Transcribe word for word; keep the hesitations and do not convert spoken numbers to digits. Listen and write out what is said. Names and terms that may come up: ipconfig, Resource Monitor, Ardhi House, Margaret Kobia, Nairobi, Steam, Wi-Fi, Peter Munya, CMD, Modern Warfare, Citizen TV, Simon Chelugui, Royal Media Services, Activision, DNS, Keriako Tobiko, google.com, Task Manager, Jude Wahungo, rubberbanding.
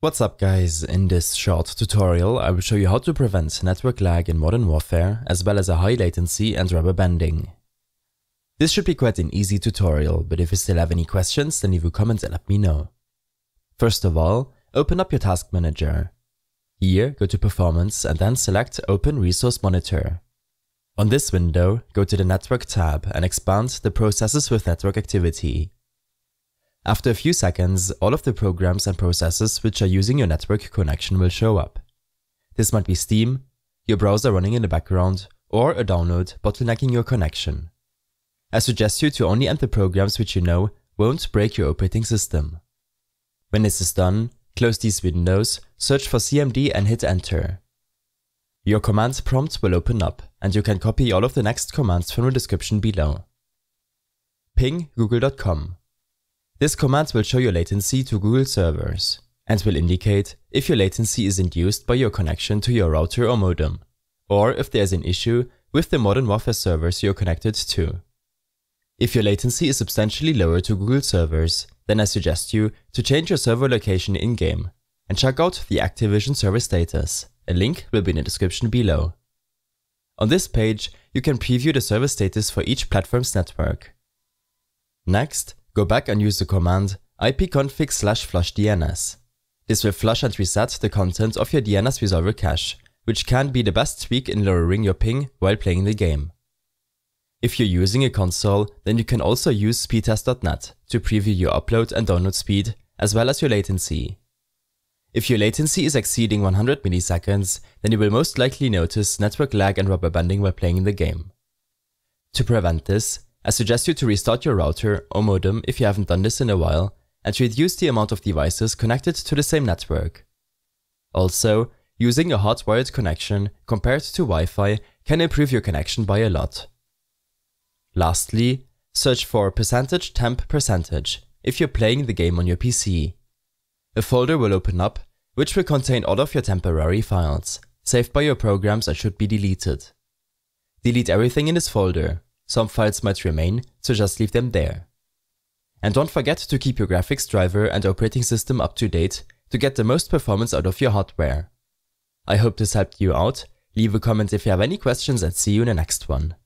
What's up guys, in this short tutorial I will show you how to prevent network lag in Modern Warfare, as well as a high latency and rubber banding. This should be quite an easy tutorial, but if you still have any questions then leave a comment and let me know. First of all, open up your Task Manager. Here, go to Performance and then select Open Resource Monitor. On this window, go to the Network tab and expand the Processes with Network Activity. After a few seconds, all of the programs and processes which are using your network connection will show up. This might be Steam, your browser running in the background, or a download bottlenecking your connection. I suggest you to only enter programs which you know won't break your operating system. When this is done, close these windows, search for C M D and hit enter. Your command prompt will open up, and you can copy all of the next commands from the description below. Ping google dot com. This command will show your latency to Google servers, and will indicate if your latency is induced by your connection to your router or modem, or if there is an issue with the Modern Warfare servers you are connected to. If your latency is substantially lower to Google servers, then I suggest you to change your server location in-game, and check out the Activision server status. A link will be in the description below. On this page, you can preview the server status for each platform's network. Next, go back and use the command ipconfig slash flush D N S. This will flush and reset the content of your D N S resolver cache, which can be the best tweak in lowering your ping while playing the game. If you're using a console, then you can also use speed test dot net to preview your upload and download speed, as well as your latency. If your latency is exceeding one hundred milliseconds, then you will most likely notice network lag and rubber banding while playing the game. To prevent this, I suggest you to restart your router or modem if you haven't done this in a while, and reduce the amount of devices connected to the same network. Also, using a hardwired connection compared to Wi-Fi can improve your connection by a lot. Lastly, search for percentage temp percentage if you're playing the game on your P C. A folder will open up, which will contain all of your temporary files, saved by your programs and should be deleted. Delete everything in this folder. Some files might remain, so just leave them there. And don't forget to keep your graphics driver and operating system up to date to get the most performance out of your hardware. I hope this helped you out. Leave a comment if you have any questions and see you in the next one.